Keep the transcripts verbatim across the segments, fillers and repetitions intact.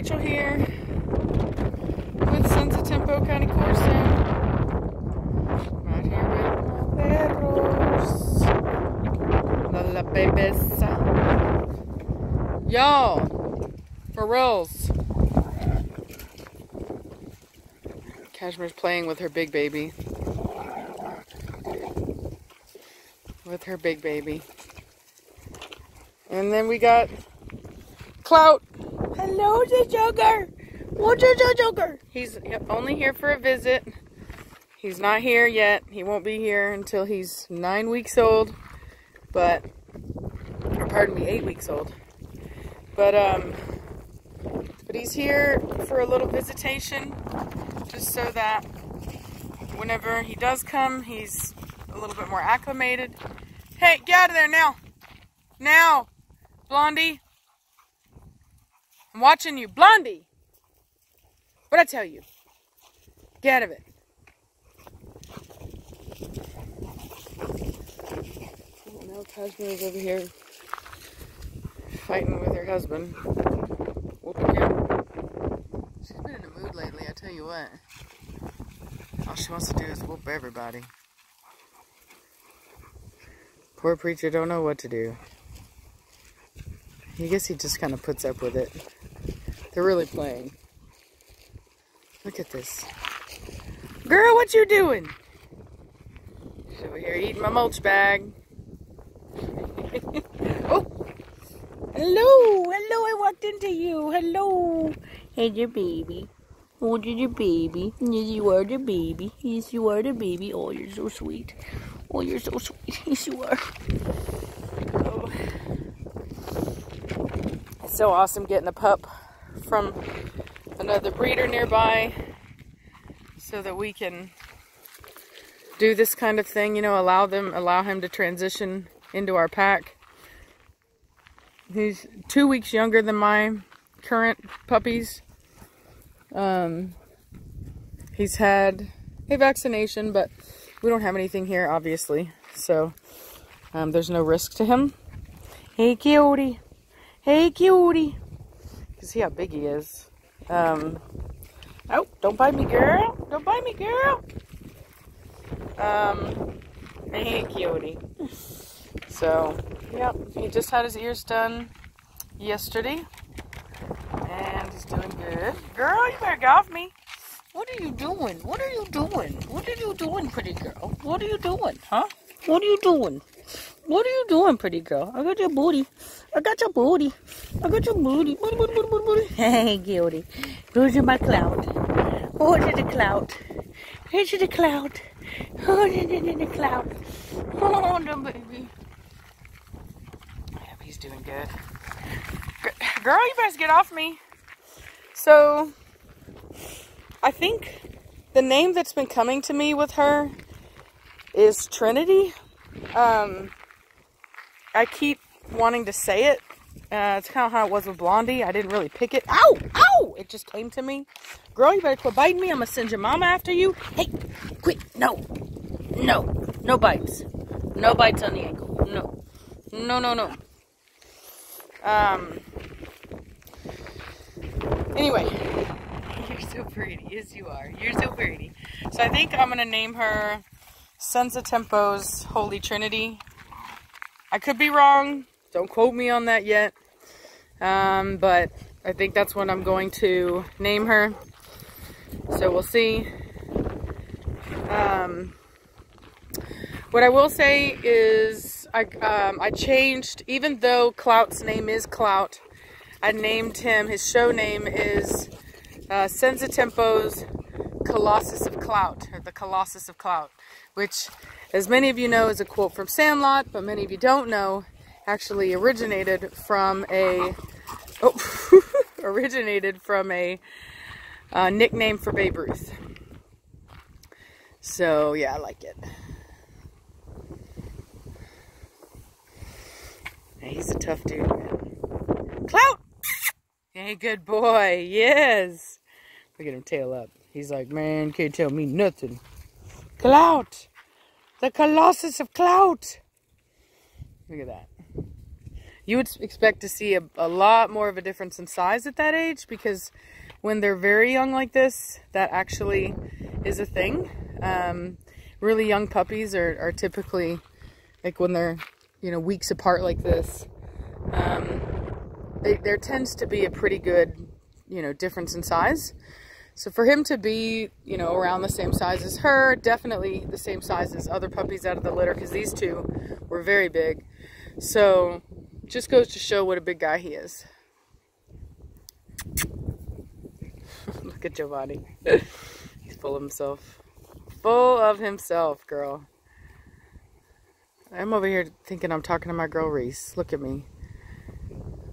Rachel here with Senza Tempo County Corso. Right here with my perros. La la bebesa. Y'all, for reals. Kashmir's playing with her big baby. With her big baby. And then we got Clout. Hello, the Joker. What's the Joker? He's only here for a visit. He's not here yet. He won't be here until he's nine weeks old. But, or pardon me, eight weeks old. But um, but he's here for a little visitation, just so that whenever he does come, he's a little bit more acclimated. Hey, get out of there now! Now, Blondie. I'm watching you. Blondie! What'd I tell you? Get out of it. Oh, now Kashmir's over here fighting with her husband. Whooping him. She's been in a mood lately, I tell you what. All she wants to do is whoop everybody. Poor Preacher don't know what to do. I guess he just kind of puts up with it. They're really playing. Look at this. Girl, what you doing? She's over here eating my mulch bag. Oh! Hello! Hello, I walked into you. Hello! Hey, your baby. Oh, your baby. Yes, you are the baby. Yes, you are the baby. Oh, you're so sweet. Oh, you're so sweet. Yes, you are. Oh. So awesome getting a pup from another breeder nearby so that we can do this kind of thing, you know, allow them, allow him to transition into our pack. He's two weeks younger than my current puppies. Um, he's had a vaccination, but we don't have anything here, obviously, so um, there's no risk to him. Hey, cutie. Hey, cutie. You can see how big he is. Um, oh, don't bite me, girl. Don't bite me, girl. Um, hey, cutie. So, yep, he just had his ears done yesterday. And he's doing good. Girl, you better get off me. What are you doing? What are you doing? What are you doing, pretty girl? What are you doing, huh? What are you doing? What are you doing, pretty girl? I got your booty. I got your booty. I got your booty. Booty, booty, booty, booty, booty. Hey, cutie. Who's in my clout? Who's in the clout? Who's in the clout? Who's in the clout? Hold on, dumb baby. Yeah, he's doing good. Girl, you better get off me. So, I think the name that's been coming to me with her is Trinity. Um, I keep wanting to say it. Uh, it's kind of how it was with Blondie. I didn't really pick it. Ow! Ow! It just came to me. Girl, you better quit biting me. I'm gonna send your mama after you. Hey, quit. No. No. No bites. No bites on the ankle. No. No, no, no. Um. Anyway. You're so pretty. Yes, you are. You're so pretty. So I think I'm gonna name her Senza Tempo's Holy Trinity. I could be wrong. Don't quote me on that yet. Um, but I think that's what I'm going to name her. So we'll see. Um, what I will say is I, um, I changed, even though Clout's name is Clout, I named him, his show name is uh, Senza Tempo's Colossus of Clout, or the Colossus of Clout, which, as many of you know, is a quote from Sandlot, but many of you don't know, actually originated from a oh, originated from a uh, nickname for Babe Ruth. So yeah, I like it. Hey, he's a tough dude, man. Clout! Hey, good boy. Yes. Look at him tail up. He's like, man, can't tell me nothing. Clout! The Colossus of Clout! Look at that. you would expect to see a, a lot more of a difference in size at that age, because when they're very young like this, that actually is a thing. Um, really young puppies are, are typically, like when they're, you know, weeks apart like this, um, they, there tends to be a pretty good, you know, difference in size. So for him to be, you know, around the same size as her, definitely the same size as other puppies out of the litter, because these two were very big. So just goes to show what a big guy he is. Look at Giovanni. He's full of himself. Full of himself, girl. I'm over here thinking I'm talking to my girl Reese. Look at me.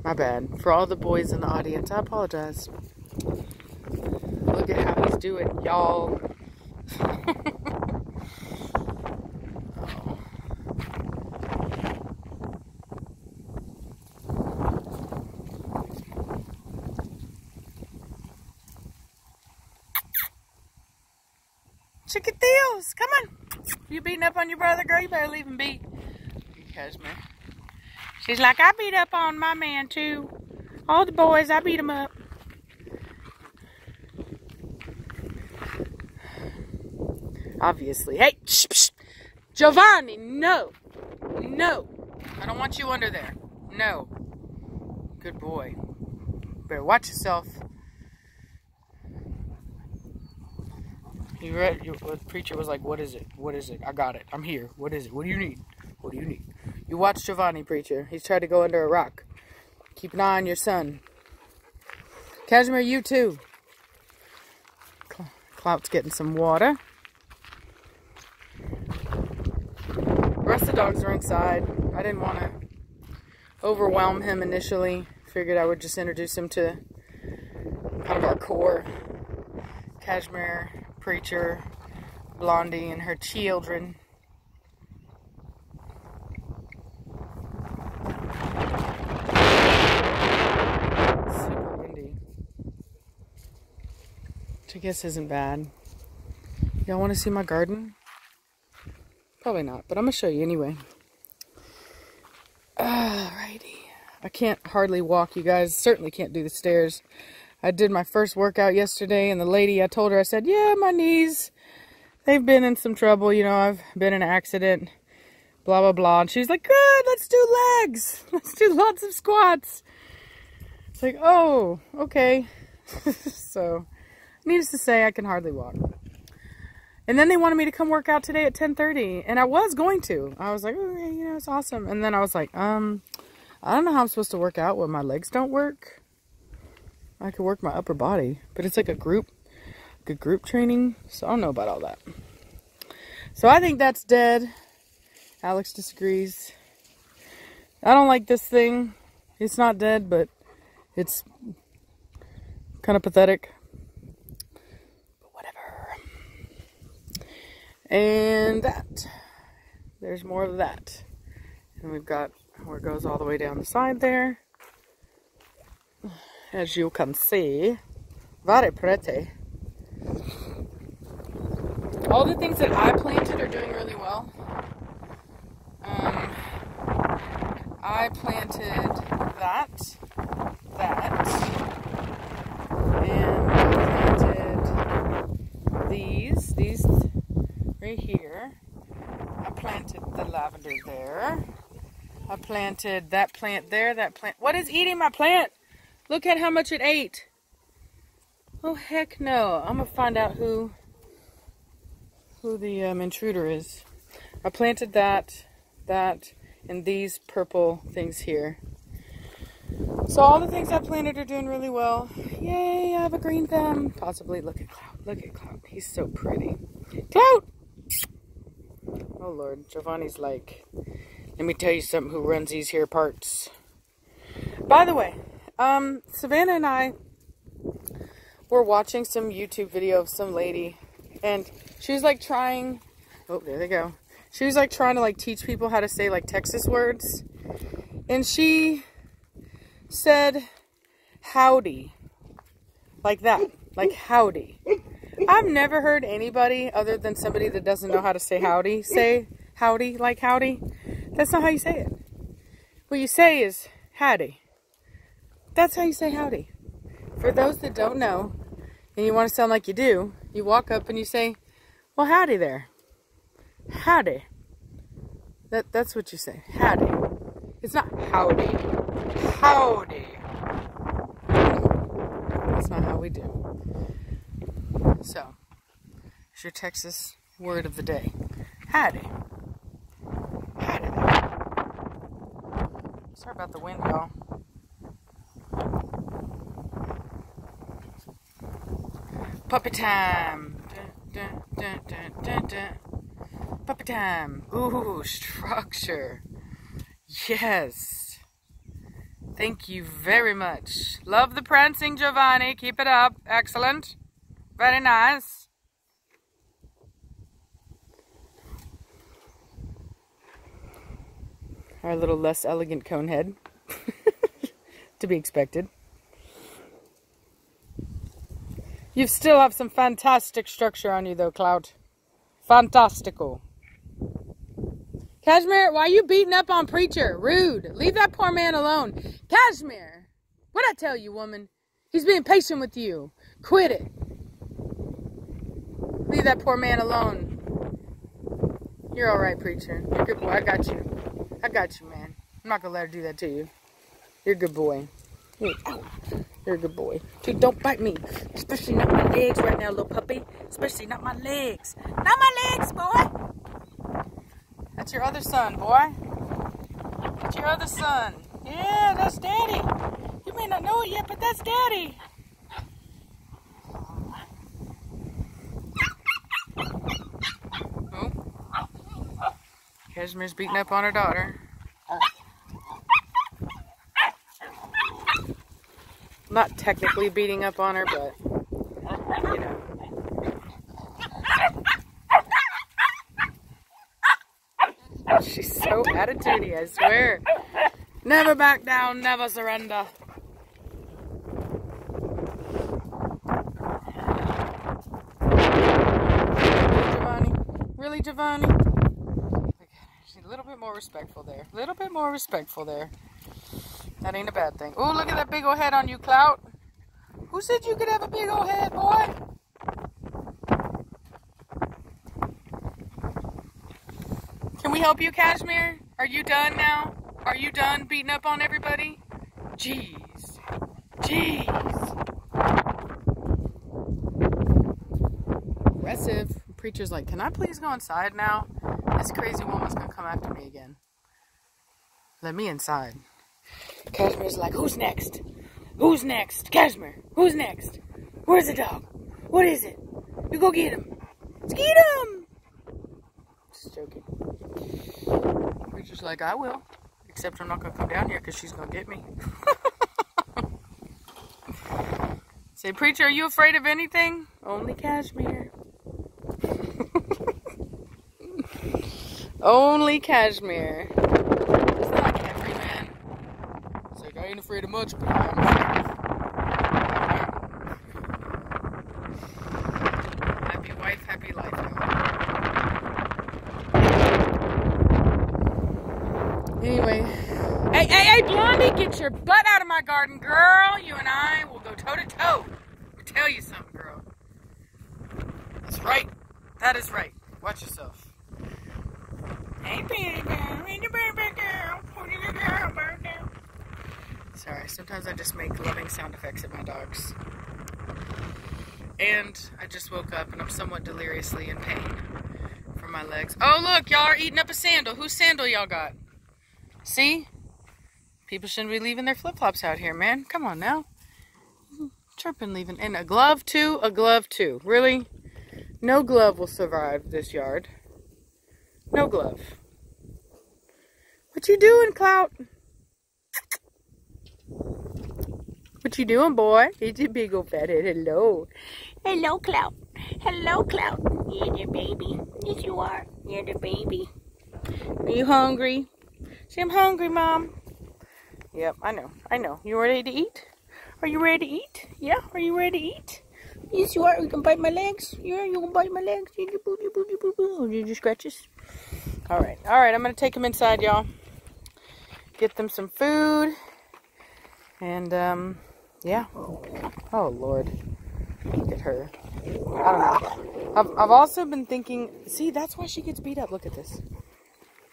My bad. For all the boys in the audience, I apologize. Look at how he's doing, y'all. Chickatios, come on. You beating up on your brother, girl? You better leave him be. Kashmir. She's like, I beat up on my man too. All the boys, I beat them up. Obviously. Hey, psh, psh. Giovanni, no. No. I don't want you under there. No. Good boy. Better watch yourself. You read, you, the preacher was like, what is it? What is it? I got it. I'm here. What is it? What do you need? What do you need? You watch Giovanni, preacher. He's tried to go under a rock. Keep an eye on your son. Kashmir, you too. Clout's getting some water. The rest of the dogs are inside. I didn't want to overwhelm him initially. Figured I would just introduce him to kind of our core. Kashmir, Preacher, Blondie, and her children. It's super windy. Which I guess isn't bad. Y'all want to see my garden? Probably not, but I'm going to show you anyway. Alrighty. I can't hardly walk, you guys. Certainly can't do the stairs. I did my first workout yesterday, and the lady, I told her, I said, yeah, my knees, they've been in some trouble. You know, I've been in an accident, blah, blah, blah. And she's like, good, let's do legs. Let's do lots of squats. It's like, oh, okay. So, needless to say, I can hardly walk. And then they wanted me to come work out today at ten thirty, and I was going to. I was like, oh, you know, it's awesome. And then I was like, um, I don't know how I'm supposed to work out when my legs don't work. I could work my upper body, but it's like a group, good group training. So I don't know about all that. So I think that's dead. Alex disagrees. I don't like this thing. It's not dead, but it's kind of pathetic. But whatever. And that. There's more of that. And we've got where it goes all the way down the side there. As you can see, very pretty. All the things that I planted are doing really well. Um, I planted that, that, and I planted these, these right here. I planted the lavender there. I planted that plant there, that plant. What is eating my plant? Look at how much it ate. Oh, heck no. I'm going to find out who who the um, intruder is. I planted that, that, and these purple things here. So all the things I planted are doing really well. Yay, I have a green thumb. Possibly. Look at Clout. Look at Clout. He's so pretty. Clout! Oh, Lord. Giovanni's like, let me tell you something, who runs these here parts. By the way, Um, Savannah and I were watching some YouTube video of some lady, and she was like trying, oh, there they go. She was like trying to like teach people how to say like Texas words. And she said, howdy, like that, like howdy. I've never heard anybody other than somebody that doesn't know how to say howdy, say howdy, like howdy. That's not how you say it. What you say is Howdy. That's how you say howdy. For those that don't know, and you want to sound like you do, you walk up and you say, well, howdy there. Howdy. That, that's what you say. Howdy. It's not howdy. Howdy. That's not how we do. So, it's your Texas word of the day. Howdy. Howdy there. Sorry about the wind, y'all. Puppy time. Dun, dun, dun, dun, dun. Puppy time. Ooh, structure. Yes. Thank you very much. Love the prancing, Giovanni. Keep it up. Excellent. Very nice. Our little less elegant conehead. To be expected. You still have some fantastic structure on you though, Clout. Fantastical. Kashmir, why are you beating up on Preacher? Rude. Leave that poor man alone. Kashmir, what'd I tell you, woman? He's being patient with you. Quit it. Leave that poor man alone. You're all right, Preacher. You're a good boy. I got you. I got you, man. I'm not going to let her do that to you. You're a good boy. You're, oh, you're a good boy. Dude, don't bite me. Especially not my legs right now, little puppy. Especially not my legs. Not my legs, boy. That's your other son, boy. That's your other son. Yeah, that's Daddy. You may not know it yet, but that's Daddy. Oh. Kashmir's beating up on her daughter. Not technically beating up on her, but, you know. She's so attitude-y, I swear. Never back down, never surrender. Giovanni? Really, Giovanni? She's a little bit more respectful there. A little bit more respectful there. That ain't a bad thing. Oh, look at that big old head on you, Clout. Who said you could have a big old head, boy? Can we help you, Kashmir? Are you done now? Are you done beating up on everybody? Jeez. Jeez. Aggressive. Preacher's like, can I please go inside now? This crazy woman's gonna come after me again. Let me inside. Kashmir's like, who's next? Who's next? Kashmir, who's next? Where's the dog? What is it? You go get him. Let's get him! Just joking. Preacher's like, I will. Except I'm not going to come down here because she's going to get me. Say, Preacher, are you afraid of anything? Only Kashmir. Only Kashmir. I ain't afraid of much, but I'm happy wife, happy life. Now. Anyway, hey, hey, hey, Blondie, get your butt out of my garden, girl. You and I will go toe to toe. I'll tell you something, girl. That's right. That is right. Watch yourself. Hey, baby girl, baby girl, baby girl, baby girl. Sorry, sometimes I just make loving sound effects at my dogs. And I just woke up and I'm somewhat deliriously in pain from my legs. Oh, look, y'all are eating up a sandal. Whose sandal y'all got? See? People shouldn't be leaving their flip-flops out here, man. Come on now. Chirping leaving. And a glove, too. A glove, too. Really? No glove will survive this yard. No glove. What you doing, Clout? What you doing, boy? It's a big old fat head. Hello. Hello, Clout. Hello, Clout. You're the baby. Yes, you are. You're the baby. Are you hungry? See, I'm hungry, Mom. Yep, I know. I know. You ready to eat? Are you ready to eat? Yeah, are you ready to eat? Yes, you are. You can bite my legs. Yeah, you can bite my legs. Did you, boo, boo, boo, boo. Did you scratch this? All right. All right, I'm going to take them inside, y'all. Get them some food. And, um, yeah. Oh, Lord. Look at her. I don't know. I've, I've also been thinking, see, that's why she gets beat up. Look at this.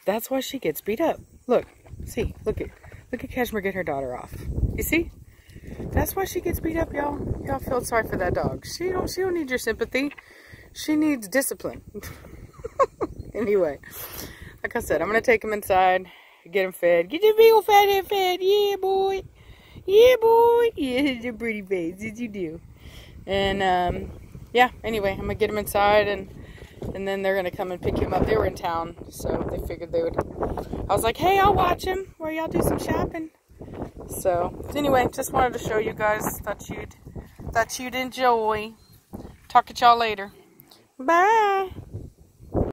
That's why she gets beat up. Look. See. Look at look at Kashmir get her daughter off. You see? That's why she gets beat up, y'all. Y'all feel sorry for that dog. She don't, she don't need your sympathy. She needs discipline. Anyway. Like I said, I'm going to take him inside. Get him fed. Get your big old fat head fed. Yeah, boy. Yeah, boy. Yeah, it's your pretty face. Did you do? And, um, yeah, anyway, I'm going to get him inside, and and then they're going to come and pick him up. They were in town, so they figured they would. I was like, hey, I'll watch him while y'all do some shopping. So, anyway, just wanted to show you guys. Thought you'd, thought you'd enjoy. Talk to y'all later. Bye.